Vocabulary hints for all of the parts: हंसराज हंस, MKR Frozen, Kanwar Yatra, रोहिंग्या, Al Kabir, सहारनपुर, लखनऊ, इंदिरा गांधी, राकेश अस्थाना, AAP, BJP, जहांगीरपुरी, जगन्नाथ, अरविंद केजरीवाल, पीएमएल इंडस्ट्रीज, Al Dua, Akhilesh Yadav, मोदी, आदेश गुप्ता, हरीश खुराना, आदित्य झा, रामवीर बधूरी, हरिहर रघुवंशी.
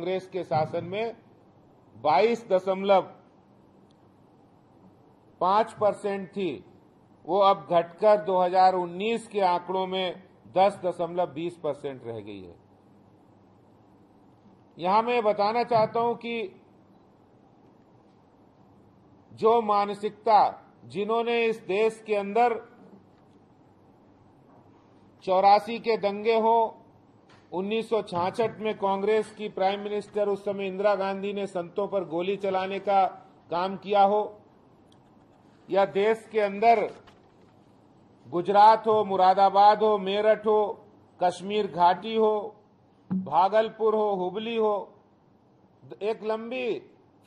कांग्रेस के शासन में 22.5% थी, वो अब घटकर 2019 के आंकड़ों में 10.20% रह गई है। यहां मैं बताना चाहता हूं कि जो मानसिकता, जिन्होंने इस देश के अंदर 84 के दंगे हो, 1966 में कांग्रेस की प्राइम मिनिस्टर उस समय इंदिरा गांधी ने संतों पर गोली चलाने का काम किया हो, या देश के अंदर गुजरात हो, मुरादाबाद हो, मेरठ हो, कश्मीर घाटी हो, भागलपुर हो, हुबली हो, एक लंबी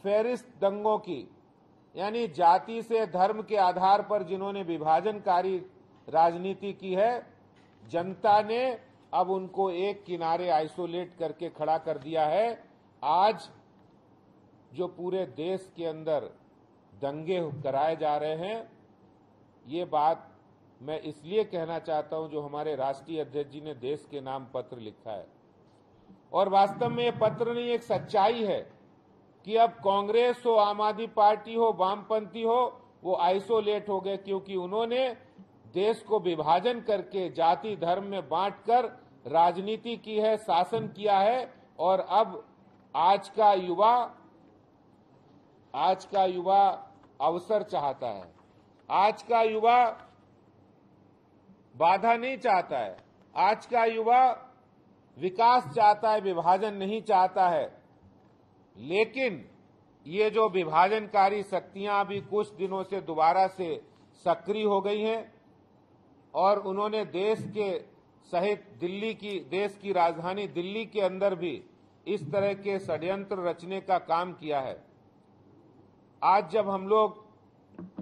फेरिस्त दंगों की, यानी जाति से धर्म के आधार पर जिन्होंने विभाजनकारी राजनीति की है, जनता ने अब उनको एक किनारे आइसोलेट करके खड़ा कर दिया है। आज जो पूरे देश के अंदर दंगे कराए जा रहे हैं, ये बात मैं इसलिए कहना चाहता हूं, जो हमारे राष्ट्रीय अध्यक्ष जी ने देश के नाम पत्र लिखा है, और वास्तव में ये पत्र नहीं, एक सच्चाई है कि अब कांग्रेस हो, आम आदमी पार्टी हो, वामपंथी हो, वो आइसोलेट हो गए, क्योंकि उन्होंने देश को विभाजन करके जाति धर्म में बांटकर राजनीति की है, शासन किया है। और अब आज का युवा अवसर चाहता है, आज का युवा बाधा नहीं चाहता है, आज का युवा विकास चाहता है, विभाजन नहीं चाहता है। लेकिन ये जो विभाजनकारी शक्तियां अभी कुछ दिनों से दोबारा से सक्रिय हो गई हैं, और उन्होंने देश के सहित देश की राजधानी दिल्ली के अंदर भी इस तरह के षड्यंत्र रचने का काम किया है। आज जब हम लोग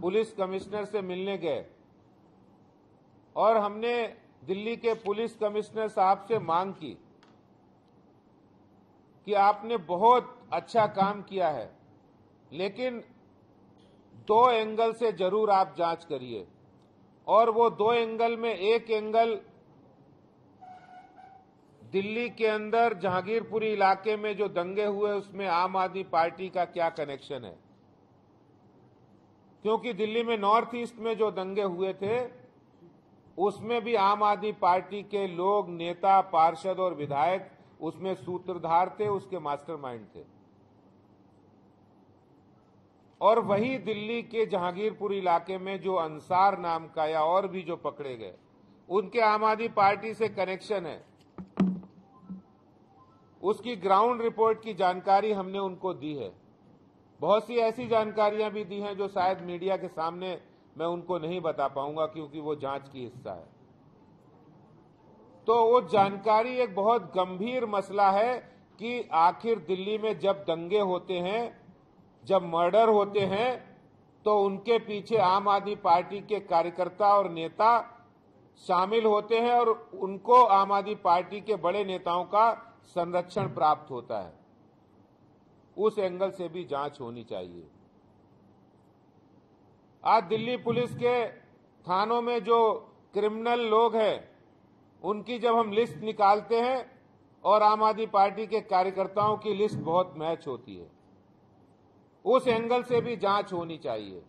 पुलिस कमिश्नर से मिलने गए और हमने दिल्ली के पुलिस कमिश्नर साहब से मांग की कि आपने बहुत अच्छा काम किया है, लेकिन 2 एंगल से जरूर आप जांच करिए, और वो 2 एंगल में एक एंगल दिल्ली के अंदर जहांगीरपुरी इलाके में जो दंगे हुए उसमें आम आदमी पार्टी का क्या कनेक्शन है, क्योंकि दिल्ली में नॉर्थ ईस्ट में जो दंगे हुए थे उसमें भी आम आदमी पार्टी के लोग, नेता, पार्षद और विधायक उसमें सूत्रधार थे, उसके मास्टरमाइंड थे। और वही दिल्ली के जहांगीरपुर इलाके में जो अंसार नाम का या और भी जो पकड़े गए, उनके आम आदमी पार्टी से कनेक्शन है। उसकी ग्राउंड रिपोर्ट की जानकारी हमने उनको दी है, बहुत सी ऐसी जानकारियां भी दी हैं जो शायद मीडिया के सामने मैं उनको नहीं बता पाऊंगा, क्योंकि वो जांच की हिस्सा है। तो वो जानकारी एक बहुत गंभीर मसला है कि आखिर दिल्ली में जब दंगे होते हैं, जब मर्डर होते हैं, तो उनके पीछे आम आदमी पार्टी के कार्यकर्ता और नेता शामिल होते हैं, और उनको आम आदमी पार्टी के बड़े नेताओं का संरक्षण प्राप्त होता है। उस एंगल से भी जांच होनी चाहिए। आज दिल्ली पुलिस के थानों में जो क्रिमिनल लोग हैं, उनकी जब हम लिस्ट निकालते हैं और आम आदमी पार्टी के कार्यकर्ताओं की लिस्ट बहुत मैच होती है, उस एंगल से भी जांच होनी चाहिए।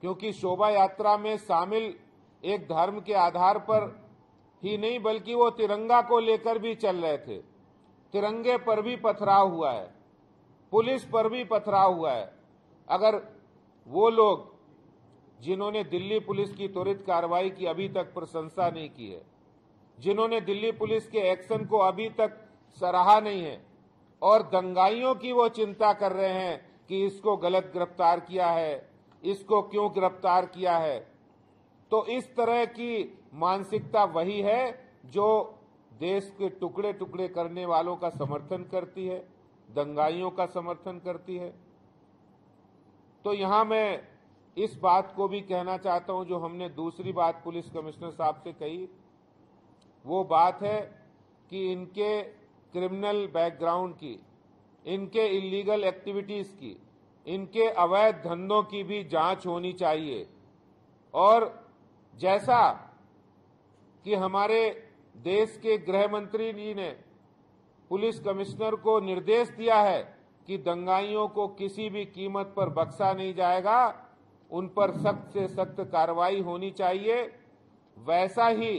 क्योंकि शोभा यात्रा में शामिल एक धर्म के आधार पर ही नहीं, बल्कि वो तिरंगा को लेकर भी चल रहे थे, तिरंगे पर भी पथराव हुआ है, पुलिस पर भी पथराव हुआ है। अगर वो लोग जिन्होंने दिल्ली पुलिस की त्वरित कार्रवाई की अभी तक प्रशंसा नहीं की है, जिन्होंने दिल्ली पुलिस के एक्शन को अभी तक सराहा नहीं है, और दंगाइयों की वो चिंता कर रहे हैं कि इसको गलत गिरफ्तार किया है, इसको क्यों गिरफ्तार किया है, तो इस तरह की मानसिकता वही है जो देश के टुकड़े टुकड़े करने वालों का समर्थन करती है, दंगाइयों का समर्थन करती है। तो यहाँ मैं इस बात को भी कहना चाहता हूँ, जो हमने दूसरी बात पुलिस कमिश्नर साहब से कही, वो बात है कि इनके क्रिमिनल बैकग्राउंड की, इनके इलीगल एक्टिविटीज की, इनके अवैध धंधों की भी जांच होनी चाहिए। और जैसा कि हमारे देश के गृह मंत्री जी ने पुलिस कमिश्नर को निर्देश दिया है कि दंगाइयों को किसी भी कीमत पर बख्शा नहीं जाएगा, उन पर सख्त से सख्त कार्रवाई होनी चाहिए। वैसा ही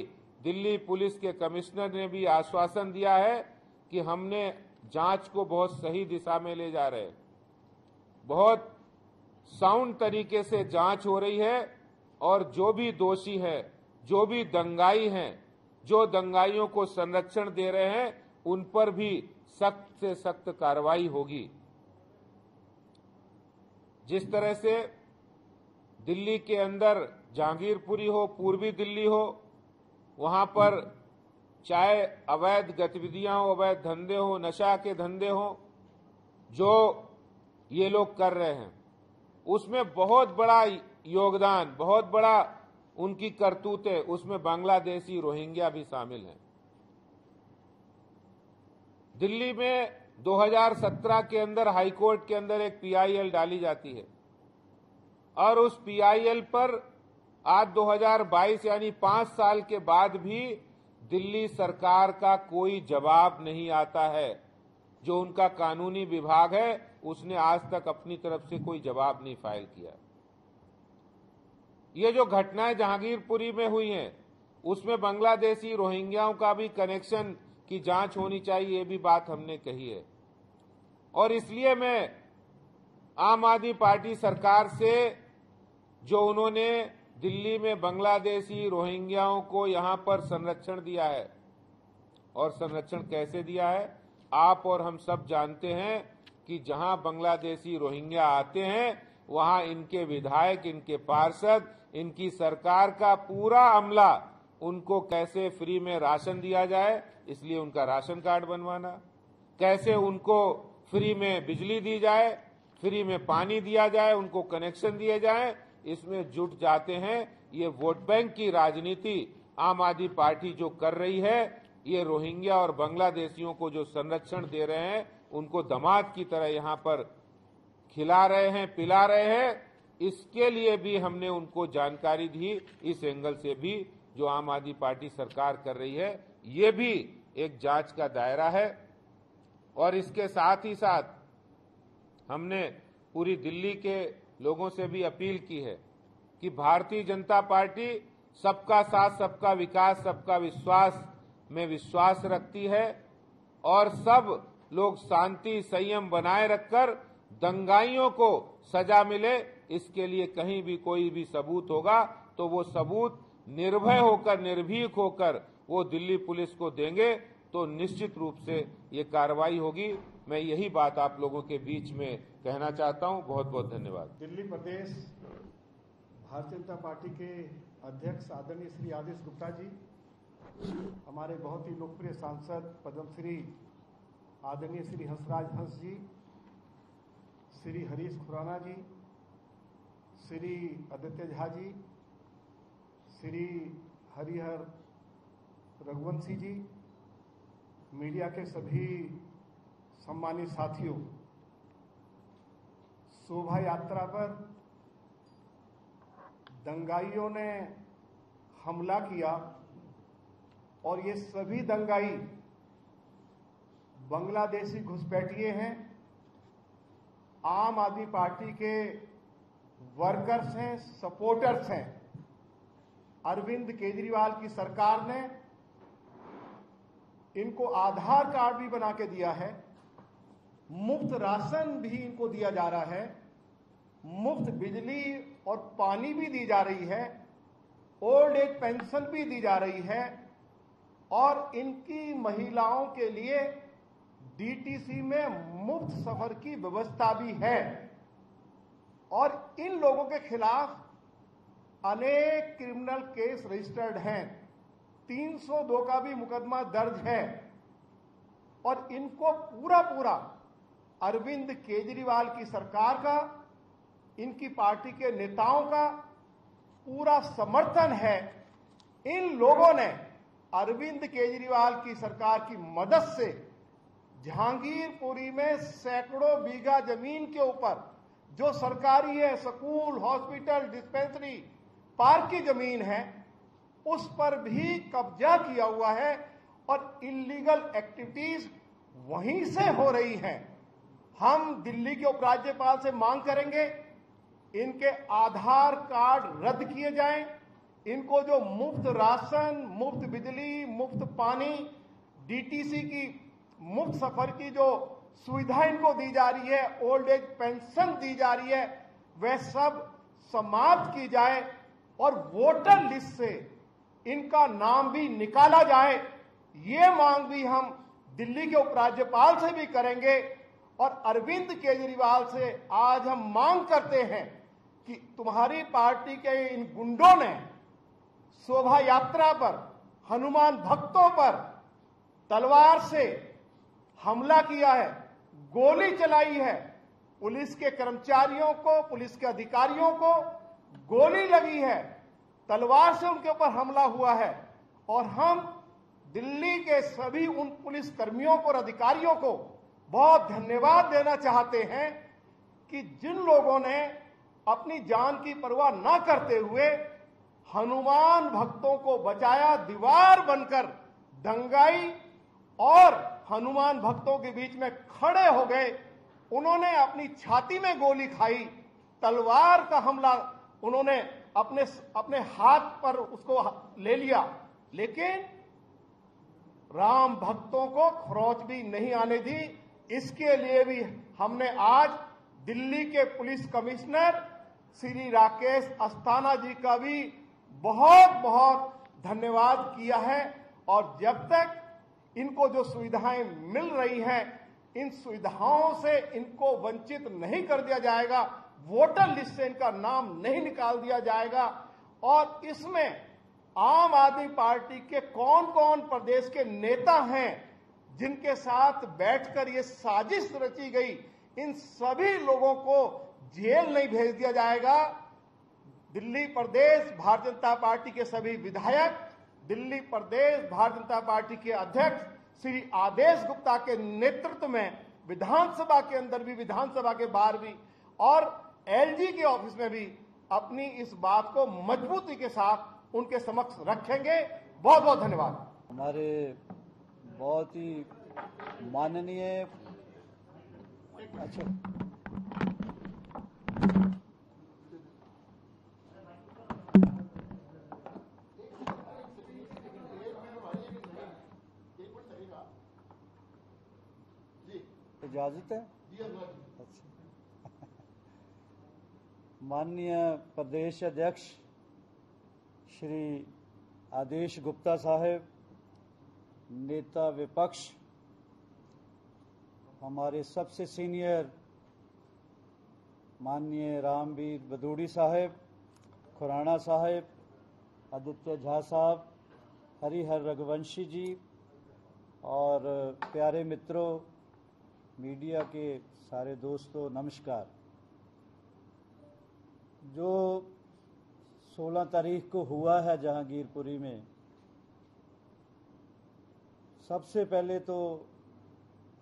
दिल्ली पुलिस के कमिश्नर ने भी आश्वासन दिया है कि हमने जांच को बहुत सही दिशा में ले जा रहे हैं, बहुत साउंड तरीके से जांच हो रही है और जो भी दोषी है, जो भी दंगाई हैं, जो दंगाइयों को संरक्षण दे रहे हैं, उन पर भी सख्त से सख्त कार्रवाई होगी। जिस तरह से दिल्ली के अंदर जहांगीरपुरी हो, पूर्वी दिल्ली हो, वहां पर चाहे अवैध गतिविधियां हो, अवैध धंधे हो, नशा के धंधे हो, जो ये लोग कर रहे हैं उसमें बहुत बड़ा योगदान, बहुत बड़ा उनकी करतूतें, उसमें बांग्लादेशी रोहिंग्या भी शामिल हैं। दिल्ली में 2017 के अंदर हाईकोर्ट के अंदर एक पीआईएल डाली जाती है और उस पीआईएल पर आज 2022 यानी 5 साल के बाद भी दिल्ली सरकार का कोई जवाब नहीं आता है। जो उनका कानूनी विभाग है उसने आज तक अपनी तरफ से कोई जवाब नहीं फाइल किया। ये जो घटनाएं जहांगीरपुरी में हुई हैं उसमें बांग्लादेशी रोहिंग्याओं का भी कनेक्शन की जांच होनी चाहिए, ये भी बात हमने कही है। और इसलिए मैं आम आदमी पार्टी सरकार से जो उन्होंने दिल्ली में बांग्लादेशी रोहिंग्याओं को यहाँ पर संरक्षण दिया है, और संरक्षण कैसे दिया है आप और हम सब जानते हैं कि जहाँ बांग्लादेशी रोहिंग्या आते हैं वहाँ इनके विधायक, इनके पार्षद, इनकी सरकार का पूरा अमला उनको कैसे फ्री में राशन दिया जाए, इसलिए उनका राशन कार्ड बनवाना, कैसे उनको फ्री में बिजली दी जाए, फ्री में पानी दिया जाए, उनको कनेक्शन दिए जाए, इसमें जुट जाते हैं। ये वोट बैंक की राजनीति आम आदमी पार्टी जो कर रही है, ये रोहिंग्या और बांग्लादेशियों को जो संरक्षण दे रहे हैं उनको दामाद की तरह यहाँ पर खिला रहे हैं, पिला रहे हैं। इसके लिए भी हमने उनको जानकारी दी, इस एंगल से भी जो आम आदमी पार्टी सरकार कर रही है ये भी एक जांच का दायरा है। और इसके साथ ही साथ हमने पूरी दिल्ली के लोगों से भी अपील की है कि भारतीय जनता पार्टी सबका साथ, सबका विकास, सबका विश्वास में विश्वास रखती है और सब लोग शांति संयम बनाए रखकर दंगाइयों को सजा मिले, इसके लिए कहीं भी कोई भी सबूत होगा तो वो सबूत निर्भय होकर, निर्भीक होकर वो दिल्ली पुलिस को देंगे तो निश्चित रूप से ये कार्रवाई होगी। मैं यही बात आप लोगों के बीच में कहना चाहता हूं। बहुत बहुत धन्यवाद। दिल्ली प्रदेश भारतीय जनता पार्टी के अध्यक्ष आदरणीय श्री आदेश गुप्ता जी, हमारे बहुत ही लोकप्रिय सांसद पद्मश्री आदरणीय श्री हंसराज हंस जी, श्री हरीश खुराना जी, श्री आदित्य झा जी, श्री हरिहर रघुवंशी जी, मीडिया के सभी सम्मानित साथियों, शोभा यात्रा पर दंगाइयों ने हमला किया और ये सभी दंगाई बांग्लादेशी घुसपैठिए हैं, आम आदमी पार्टी के वर्कर्स हैं, सपोर्टर्स हैं। अरविंद केजरीवाल की सरकार ने इनको आधार कार्ड भी बना के दिया है, मुफ्त राशन भी इनको दिया जा रहा है, मुफ्त बिजली और पानी भी दी जा रही है, ओल्ड एज पेंशन भी दी जा रही है और इनकी महिलाओं के लिए डीटीसी में मुफ्त सफर की व्यवस्था भी है। और इन लोगों के खिलाफ अनेक क्रिमिनल केस रजिस्टर्ड हैं, 302 का भी मुकदमा दर्ज है और इनको पूरा पूरा अरविंद केजरीवाल की सरकार का, इनकी पार्टी के नेताओं का पूरा समर्थन है। इन लोगों ने अरविंद केजरीवाल की सरकार की मदद से जहांगीरपुरी में सैकड़ों बीघा जमीन के ऊपर जो सरकारी है, स्कूल, हॉस्पिटल, डिस्पेंसरी, पार्क की जमीन है, उस पर भी कब्जा किया हुआ है और इल्लीगल एक्टिविटीज वहीं से हो रही है। हम दिल्ली के उपराज्यपाल से मांग करेंगे इनके आधार कार्ड रद्द किए जाएं, इनको जो मुफ्त राशन, मुफ्त बिजली, मुफ्त पानी, डीटीसी की मुफ्त सफर की जो सुविधा इनको दी जा रही है, ओल्ड एज पेंशन दी जा रही है, वह सब समाप्त की जाए और वोटर लिस्ट से इनका नाम भी निकाला जाए। ये मांग भी हम दिल्ली के उपराज्यपाल से भी करेंगे और अरविंद केजरीवाल से आज हम मांग करते हैं कि तुम्हारी पार्टी के इन गुंडों ने शोभा यात्रा पर, हनुमान भक्तों पर तलवार से हमला किया है, गोली चलाई है, पुलिस के कर्मचारियों को, पुलिस के अधिकारियों को गोली लगी है, तलवार से उनके ऊपर हमला हुआ है। और हम दिल्ली के सभी उन पुलिस कर्मियों को और अधिकारियों को बहुत धन्यवाद देना चाहते हैं कि जिन लोगों ने अपनी जान की परवाह ना करते हुए हनुमान भक्तों को बचाया, दीवार बनकर दंगाई और हनुमान भक्तों के बीच में खड़े हो गए, उन्होंने अपनी छाती में गोली खाई, तलवार का हमला उन्होंने अपने हाथ पर उसको ले लिया, लेकिन राम भक्तों को खरोच भी नहीं आने दी। इसके लिए भी हमने आज दिल्ली के पुलिस कमिश्नर श्री राकेश अस्थाना जी का भी बहुत बहुत धन्यवाद किया है। और जब तक इनको जो सुविधाएं मिल रही हैं, इन सुविधाओं से इनको वंचित नहीं कर दिया जाएगा, वोटर लिस्ट से इनका नाम नहीं निकाल दिया जाएगा। और इसमें आम आदमी पार्टी के कौन कौन प्रदेश के नेता हैं जिनके साथ बैठकर ये साजिश रची गई, इन सभी लोगों को जेल नहीं भेज दिया जाएगा। दिल्ली प्रदेश भारतीय जनता पार्टी के सभी विधायक, दिल्ली प्रदेश भारतीय जनता पार्टी के अध्यक्ष श्री आदेश गुप्ता के नेतृत्व में विधानसभा के अंदर भी, विधानसभा के बाहर भी और एलजी के ऑफिस में भी अपनी इस बात को मजबूती के साथ उनके समक्ष रखेंगे। बहुत बहुत धन्यवाद। हमारे बहुत ही माननीय इजाजत है, अच्छा, माननीय प्रदेश अध्यक्ष श्री आदेश गुप्ता साहब, नेता विपक्ष, हमारे सबसे सीनियर माननीय रामवीर बधूरी साहब, खुराना साहब, आदित्य झा साहब, हरिहर रघुवंशी जी और प्यारे मित्रों, मीडिया के सारे दोस्तों, नमस्कार। जो 16 तारीख को हुआ है जहांगीरपुरी में, सबसे पहले तो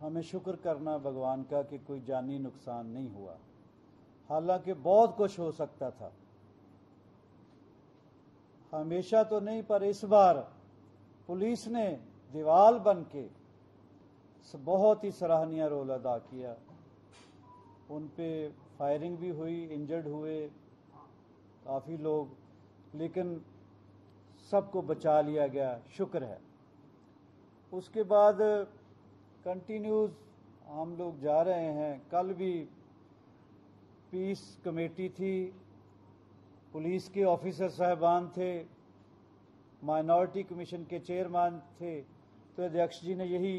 हमें शुक्र करना भगवान का कि कोई जानी नुकसान नहीं हुआ, हालांकि बहुत कुछ हो सकता था। हमेशा तो नहीं पर इस बार पुलिस ने दीवार बन के बहुत ही सराहनीय रोल अदा किया। उन पे फायरिंग भी हुई, इंजर्ड हुए काफ़ी लोग, लेकिन सबको बचा लिया गया, शुक्र है। उसके बाद कंटिन्यूज हम लोग जा रहे हैं। कल भी पीस कमेटी थी, पुलिस के ऑफिसर साहबान थे, माइनॉरिटी कमीशन के चेयरमैन थे, तो अध्यक्ष जी ने यही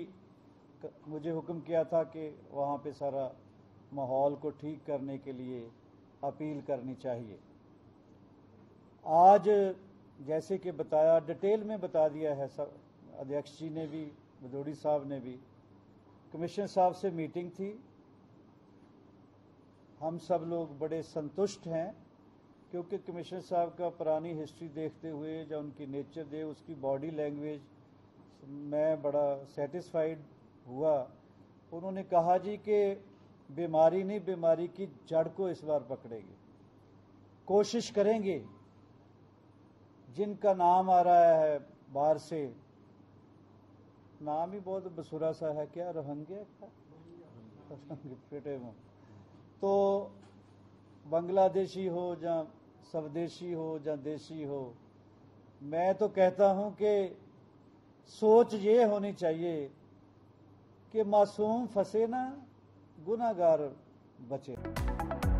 मुझे हुक्म किया था कि वहाँ पे सारा माहौल को ठीक करने के लिए अपील करनी चाहिए। आज जैसे कि बताया, डिटेल में बता दिया है सब, अध्यक्ष जी ने भी, बधूड़ी साहब ने भी। कमिश्नर साहब से मीटिंग थी, हम सब लोग बड़े संतुष्ट हैं क्योंकि कमिश्नर साहब का पुरानी हिस्ट्री देखते हुए, जो उनकी नेचर दे, उसकी बॉडी लैंग्वेज मैं बड़ा सेटिस्फाइड हुआ। उन्होंने कहा जी कि बीमारी नहीं, बीमारी की जड़ को इस बार पकड़ेंगे, कोशिश करेंगे। जिनका नाम आ रहा है बाहर से नाम ही बहुत बसुरा सा है, क्या रोहिंग्या का? तो बांग्लादेशी हो या स्वदेशी हो या देशी हो, मैं तो कहता हूं कि सोच ये होनी चाहिए कि मासूम फंसे ना, गुनाहगार बचे।